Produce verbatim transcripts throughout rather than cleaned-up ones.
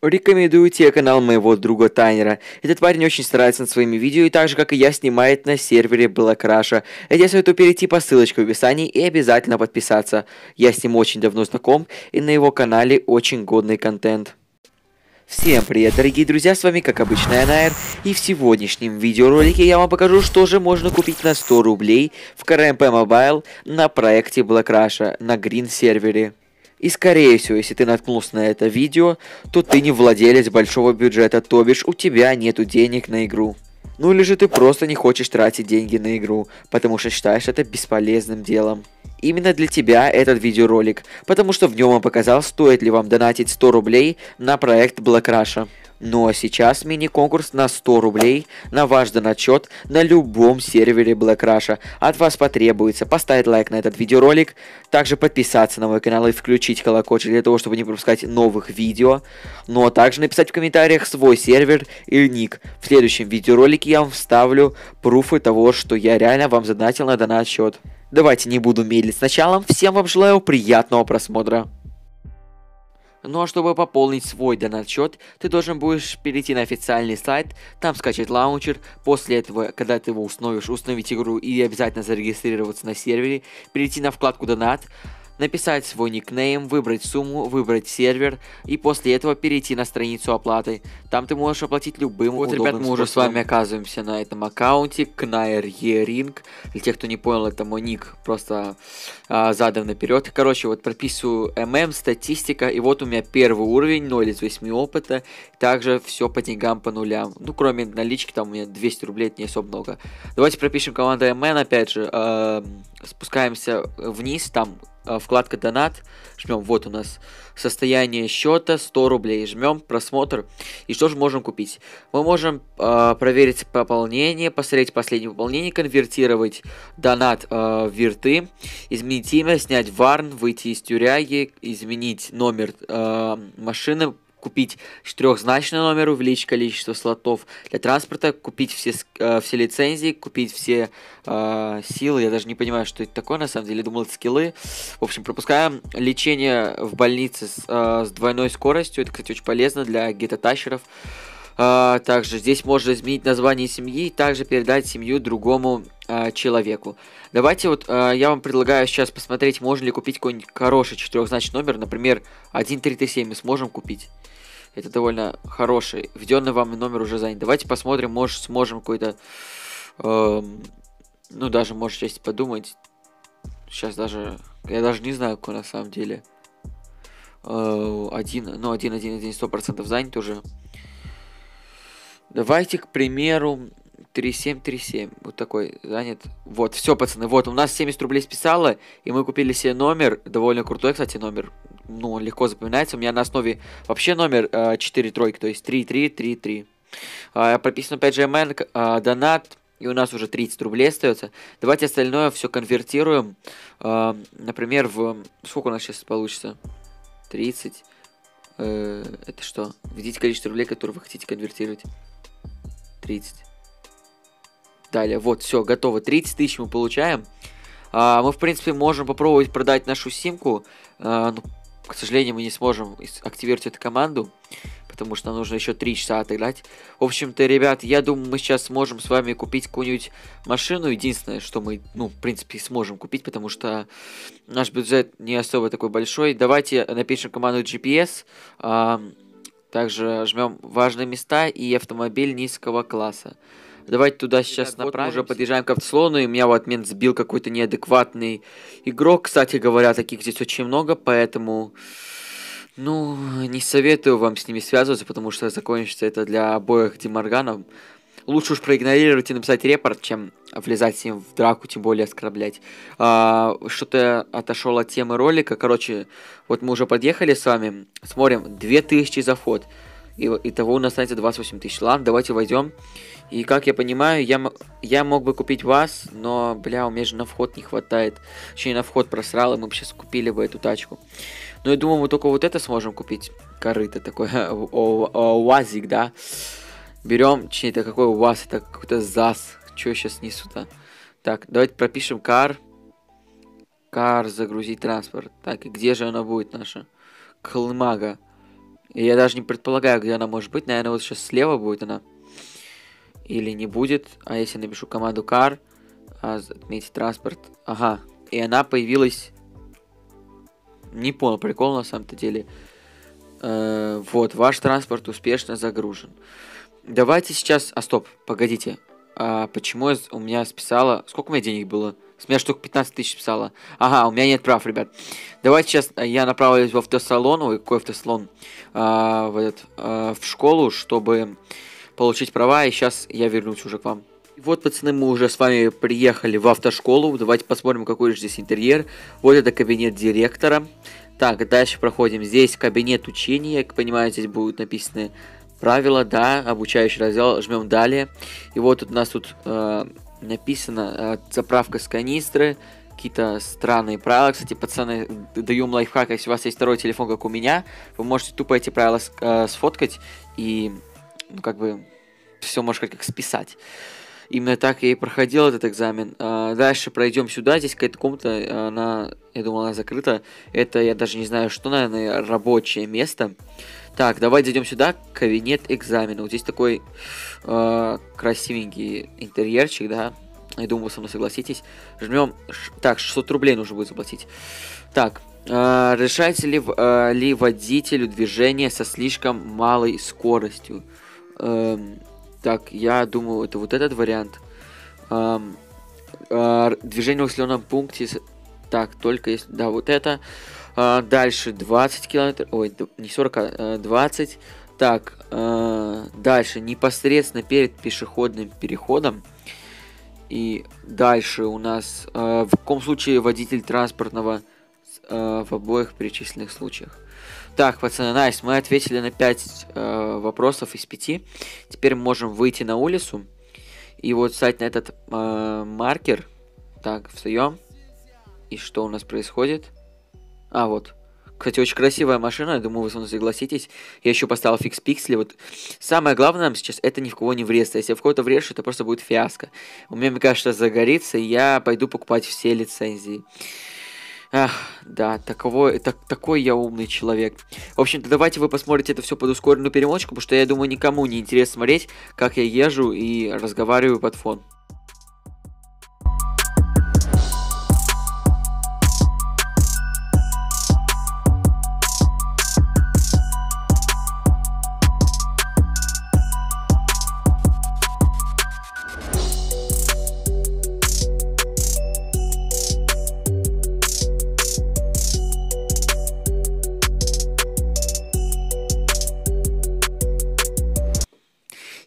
Рекомендую тебе канал моего друга Тайнера. Этот парень очень старается над своими видео и так же, как и я, снимает на сервере Блэк Раша. Я советую перейти по ссылочке в описании и обязательно подписаться. Я с ним очень давно знаком и на его канале очень годный контент. Всем привет, дорогие друзья, с вами как обычно Найер, и в сегодняшнем видеоролике я вам покажу, что же можно купить на сто рублей в си ар эм пи Mobile на проекте Блэк Раша на Грин-сервере. И скорее всего, если ты наткнулся на это видео, то ты не владелец большого бюджета, то бишь у тебя нету денег на игру. Ну или же ты просто не хочешь тратить деньги на игру, потому что считаешь это бесполезным делом. Именно для тебя этот видеоролик, потому что в нем он показал, стоит ли вам донатить сто рублей на проект Блэк Раша. Ну а сейчас мини-конкурс на сто рублей на ваш донат-счет на любом сервере Блэк Раша. От вас потребуется поставить лайк на этот видеоролик, также подписаться на мой канал и включить колокольчик для того, чтобы не пропускать новых видео. Ну а также написать в комментариях свой сервер и ник. В следующем видеоролике я вам вставлю пруфы того, что я реально вам задонатил на донат-счет. Давайте не буду медлить с началом, всем вам желаю приятного просмотра. Ну а чтобы пополнить свой донат-счет, ты должен будешь перейти на официальный сайт, там скачать лаунчер, после этого, когда ты его установишь, установить игру и обязательно зарегистрироваться на сервере, перейти на вкладку «Донат», написать свой никнейм, выбрать сумму, выбрать сервер и после этого перейти на страницу оплаты. Там ты можешь оплатить любым вот, удобным ребят, мы способом. Уже с вами оказываемся на этом аккаунте Кнаер Еринг. Для тех, кто не понял, это мой ник, просто а, задом наперед. Короче, вот прописываю эм эм, статистика, и вот у меня первый уровень, ноль из восьми опыта. Также все по деньгам, по нулям. Ну, кроме налички, там у меня двести рублей, это не особо много. Давайте пропишем команду эм эм, опять же, э, спускаемся вниз, там вкладка «Донат», жмем, вот у нас состояние счета сто рублей, жмем просмотр, и что же можем купить? Мы можем э, проверить пополнение, посмотреть последнее пополнение, конвертировать донат э, в вирты, изменить имя, снять варн, выйти из тюряги, изменить номер э, машины, купить четырехзначный номер, увеличить количество слотов для транспорта, купить все, э, все лицензии, купить все э, силы. Я даже не понимаю, что это такое, на самом деле. Думал, это скиллы. В общем, пропускаем лечение в больнице с, э, с двойной скоростью. Это, кстати, очень полезно для гетто-тащеров. Э, также здесь можно изменить название семьи и также передать семью другому э, человеку. Давайте вот э, я вам предлагаю сейчас посмотреть, можно ли купить какой-нибудь хороший четырехзначный номер. Например, один три три семь мы сможем купить. Это довольно хороший. Введенный вам номер уже занят. Давайте посмотрим, может, сможем какой-то... Э, ну, даже, может, сейчас подумать. Сейчас даже... Я даже не знаю, какой на самом деле. Э, один... Ну, один, один, один, сто процентов занят уже. Давайте, к примеру... три семь три семь. Вот такой занят. Вот, все, пацаны. Вот, у нас семьдесят рублей списало, и мы купили себе номер. Довольно крутой, кстати, номер. Ну, он легко запоминается. У меня на основе вообще номер э, четыре тройки, то есть три три три три. Э, прописано опять же эм эн, э, донат, и у нас уже тридцать рублей остается. Давайте остальное все конвертируем. Э, например, в... Сколько у нас сейчас получится? тридцать. Э, это что? Введите количество рублей, которые вы хотите конвертировать. тридцать. Далее, вот, все, готово. тридцать тысяч мы получаем. А, мы, в принципе, можем попробовать продать нашу симку. А, ну, к сожалению, мы не сможем активировать эту команду, потому что нам нужно еще три часа отыграть. В общем-то, ребят, я думаю, мы сейчас сможем с вами купить какую-нибудь машину. Единственное, что мы, ну, в принципе, сможем купить, потому что наш бюджет не особо такой большой. Давайте напишем команду джи пи эс. А, также жмем важные места и автомобиль низкого класса. Давайте туда сейчас Итак, направим. Вот мы уже подъезжаем к автослону, и меня в отмен сбил какой-то неадекватный игрок. Кстати говоря, таких здесь очень много, поэтому... Ну, не советую вам с ними связываться, потому что закончится это для обоих демарганом. Лучше уж проигнорировать и написать репорт, чем влезать с ним в драку, тем более оскорблять. А, что-то отошел от темы ролика. Короче, вот мы уже подъехали с вами. Смотрим, две тысячи за вход. И, итого у нас останется двадцать восемь тысяч. Ладно, давайте войдем. И как я понимаю, я, я мог бы купить вас, но, бля, у меня же на вход не хватает. Точнее, на вход просрал, и мы бы сейчас купили бы эту тачку. Но я думаю, мы только вот это сможем купить. Корыто такое, уазик, да. Берем, точнее, это какой УАЗ, это какой-то ЗАЗ. Что сейчас несу-то? Так, давайте пропишем кар. Кар, загрузить транспорт. Так, и где же она будет наша? Колымага. Я даже не предполагаю, где она может быть. Наверное, вот сейчас слева будет она. Или не будет. А если напишу команду car, отметить транспорт. Ага. И она появилась... Не понял, прикол на самом-то деле. Э-э- вот, ваш транспорт успешно загружен. Давайте сейчас... А, стоп, погодите. А почему у меня списало... Сколько у меня денег было? С меня штук пятнадцать тысяч списало. Ага, у меня нет прав, ребят. Давайте сейчас я направлюсь в автосалон. Ой, какой автосалон? А, в, этот, а, в школу, чтобы получить права. И сейчас я вернусь уже к вам. И вот, пацаны, мы уже с вами приехали в автошколу. Давайте посмотрим, какой же здесь интерьер. Вот это кабинет директора. Так, дальше проходим. Здесь кабинет учения. Как понимаете, здесь будут написаны правила. Да, обучающий раздел. Жмем далее. И вот тут у нас тут... Э, написано э, заправка с канистры, какие-то странные правила. Кстати, пацаны, даем лайфхак. Если у вас есть второй телефон, как у меня, вы можете тупо эти правила э, сфоткать и, ну, как бы все можешь как, как списать. Именно так я и проходил этот экзамен. Э, дальше пройдем сюда. Здесь какая-то комната, она, я думал, она закрыта. Это я даже не знаю, что, наверное, рабочее место. Так, давайте зайдем сюда, кабинет экзамена. Вот здесь такой э, красивенький интерьерчик, да. Я думаю, вы со мной согласитесь. Жмем... Так, шестьсот рублей нужно будет заплатить. Так, э, решается ли, э, ли водителю движение со слишком малой скоростью? Э, так, я думаю, это вот этот вариант. Э, э, движение в усиленном пункте... Так, только если... Да, вот это... А, дальше двадцать километров... Ой, не сорок, а двадцать. Так, э, дальше непосредственно перед пешеходным переходом. И дальше у нас... Э, в каком случае водитель транспортного э, в обоих перечисленных случаях? Так, пацаны, найс, мы ответили на пять э, вопросов из пяти. Теперь мы можем выйти на улицу. И вот встать на этот э, маркер. Так, встаем. И что у нас происходит? А, вот. Кстати, очень красивая машина, я думаю, вы со мной согласитесь. Я еще поставил фикс пиксели. Вот. Самое главное нам сейчас, это ни в кого не врезаться. Если я в кого-то врежу, это просто будет фиаско. У меня, мне кажется, загорится, и я пойду покупать все лицензии. Ах, да, таковой, так, такой я умный человек. В общем-то, давайте вы посмотрите это все под ускоренную перемочку, потому что, я думаю, никому не интересно смотреть, как я езжу и разговариваю под фон.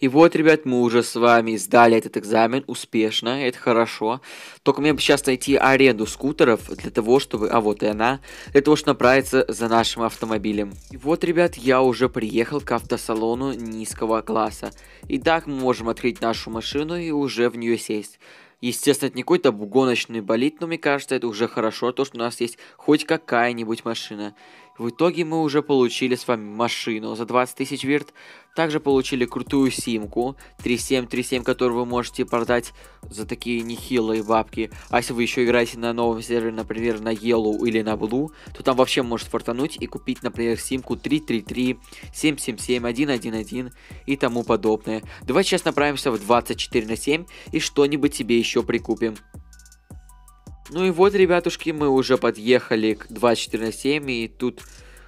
И вот, ребят, мы уже с вами сдали этот экзамен успешно, это хорошо. Только мне бы сейчас найти аренду скутеров для того, чтобы... А вот и она. Для того, чтобы направиться за нашим автомобилем. И вот, ребят, я уже приехал к автосалону низкого класса. И так мы можем открыть нашу машину и уже в нее сесть. Естественно, это не какой-то гоночный болид, но мне кажется, это уже хорошо, то, что у нас есть хоть какая-нибудь машина. В итоге мы уже получили с вами машину за двадцать тысяч вирт. Также получили крутую симку три семь три семь, которую вы можете продать за такие нехилые бабки. А если вы еще играете на новом сервере, например, на yellow или на blue, то там вообще может фартануть и купить, например, симку три три три, семь семь семь, один один один и тому подобное. Давай сейчас направимся в двадцать четыре на семь и что-нибудь себе еще прикупим. Ну и вот, ребятушки, мы уже подъехали к двадцать четыре на семь, и тут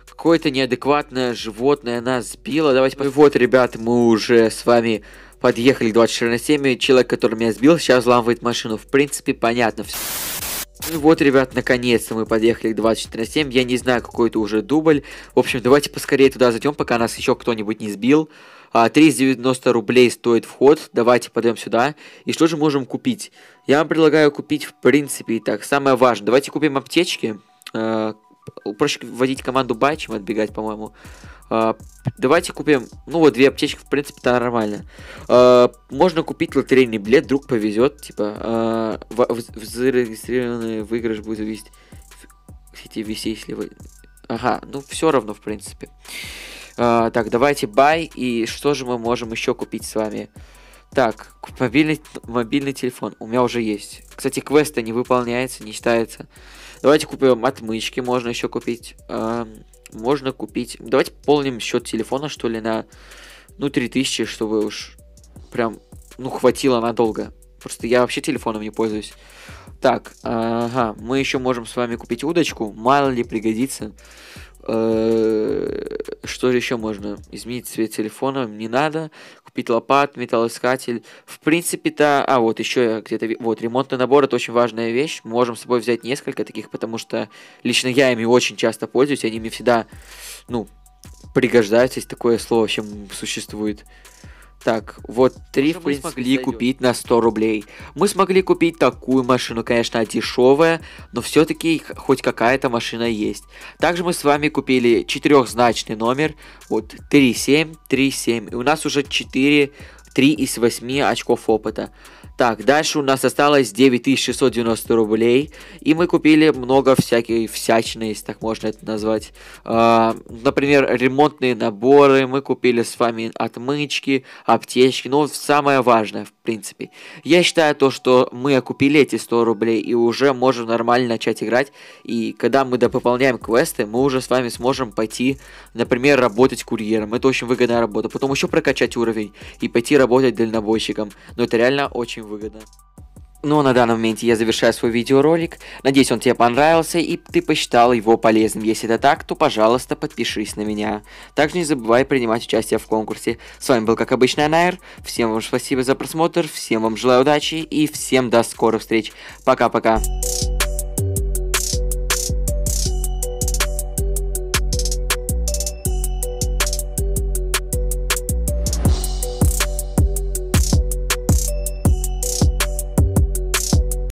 какое-то неадекватное животное нас сбило. Давайте посмотрим. Вот, ребят, мы уже с вами подъехали к двадцать четыре на семь, и человек, который меня сбил, сейчас взламывает машину. В принципе, понятно все. Ну вот, ребят, наконец-то мы подъехали к двадцать четыре на семь. Я не знаю, какой это уже дубль. В общем, давайте поскорее туда зайдем, пока нас еще кто-нибудь не сбил. триста девяносто рублей стоит вход. Давайте пойдем сюда. И что же можем купить? Я вам предлагаю купить, в принципе, и так. Самое важное. Давайте купим аптечки. Проще вводить команду бай, чем отбегать, по-моему. Давайте купим... Ну вот, две аптечки, в принципе-то нормально. Можно купить лотерейный билет, вдруг повезет. Типа, зарегистрированный выигрыш будет висеть. Кстати, висеть, если вы... Ага, ну все равно, в принципе. Так, давайте бай. И что же мы можем еще купить с вами? Так, мобильный, мобильный телефон. У меня уже есть. Кстати, квеста не выполняется, не считается. Давайте купим отмычки, можно еще купить. можно купить. Давайте пополним счет телефона, что ли, на, ну, три тысячи, чтобы уж прям, ну, хватило надолго. Просто я вообще телефоном не пользуюсь. Так, ага, мы еще можем с вами купить удочку, мало ли пригодится. Что же еще можно? Изменить цвет телефона, не надо. Купить лопат, металлоискатель. В принципе-то... А, вот еще где-то... Вот, ремонтный набор, это очень важная вещь. Мы можем с собой взять несколько таких, потому что лично я ими очень часто пользуюсь. Они мне всегда, ну, пригождаются, если такое слово вообще существует. Так, вот три, в принципе, смогли купить на сто рублей. Мы смогли купить такую машину, конечно, дешевая, но все-таки хоть какая-то машина есть. Также мы с вами купили четырехзначный номер, вот, три семь три семь, и у нас уже четыре, три из восьми очков опыта. Так, дальше у нас осталось девять тысяч шестьсот девяносто рублей, и мы купили много всякой всячины, если так можно это назвать. Э, например, ремонтные наборы, мы купили с вами отмычки, аптечки, ну, самое важное, в принципе. Я считаю то, что мы окупили эти сто рублей, и уже можем нормально начать играть, и когда мы допополняем квесты, мы уже с вами сможем пойти, например, работать курьером, это очень выгодная работа, потом еще прокачать уровень, и пойти работать дальнобойщиком, но это реально очень выгодно. Ну а на данном моменте я завершаю свой видеоролик, надеюсь, он тебе понравился и ты посчитал его полезным. Если это так, то пожалуйста подпишись на меня. Также не забывай принимать участие в конкурсе. С вами был как обычно Найер, всем вам спасибо за просмотр, всем вам желаю удачи и всем до скорых встреч, пока-пока.